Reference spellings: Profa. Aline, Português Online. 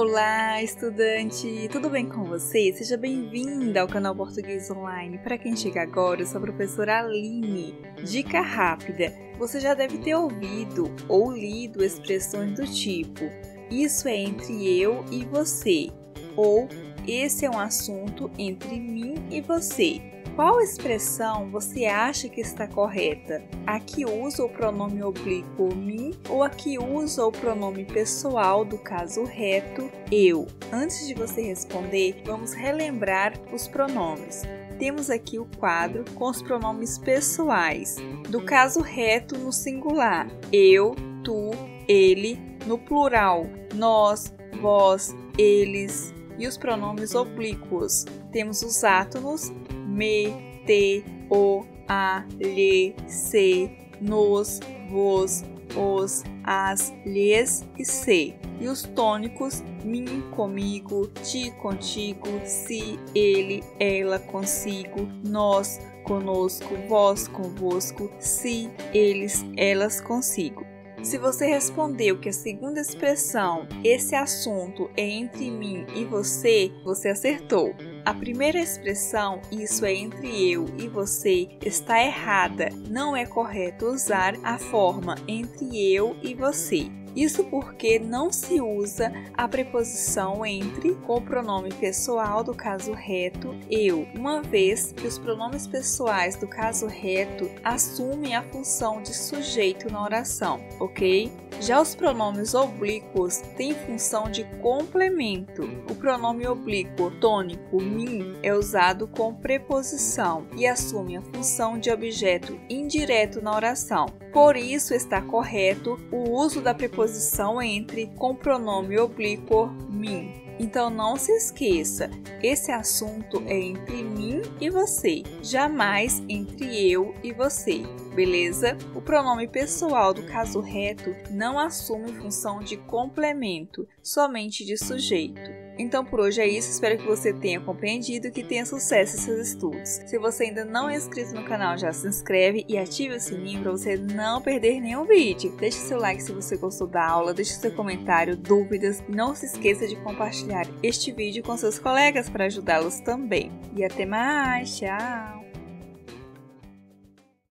Olá, estudante! Tudo bem com você? Seja bem-vinda ao canal Português Online. Para quem chega agora, eu sou a professora Aline. Dica rápida: você já deve ter ouvido ou lido expressões do tipo "isso é entre eu e você" ou "esse é um assunto entre mim e você". Qual expressão você acha que está correta? A que usa o pronome oblíquo mim ou a que usa o pronome pessoal do caso reto eu? Antes de você responder, vamos relembrar os pronomes. Temos aqui o quadro com os pronomes pessoais. Do caso reto no singular, eu, tu, ele. No plural, nós, vós, eles. E os pronomes oblíquos, temos os átonos me, te, o, a, lhe, se, nos, vos, os, as, lhes e se. E os tônicos, mim, comigo, ti, contigo, si, ele, ela, consigo, nós, conosco, vós, convosco, si, eles, elas, consigo. Se você respondeu que a segunda expressão, esse assunto é entre mim e você, você acertou. A primeira expressão, isso é entre eu e você, está errada. Não é correto usar a forma entre eu e você. Isso porque não se usa a preposição entre com o pronome pessoal do caso reto eu, uma vez que os pronomes pessoais do caso reto assumem a função de sujeito na oração, ok? Já os pronomes oblíquos têm função de complemento. O pronome oblíquo tônico mim é usado com preposição e assume a função de objeto indireto na oração. Por isso está correto o uso da preposição entre com pronome oblíquo mim. Então não se esqueça, esse assunto é entre mim e você, jamais entre eu e você, beleza? O pronome pessoal do caso reto não assume função de complemento, somente de sujeito. Então por hoje é isso, espero que você tenha compreendido e que tenha sucesso em seus estudos. Se você ainda não é inscrito no canal, já se inscreve e ative o sininho para você não perder nenhum vídeo. Deixe seu like se você gostou da aula, deixe seu comentário, dúvidas. Não se esqueça de compartilhar este vídeo com seus colegas para ajudá-los também. E até mais, tchau!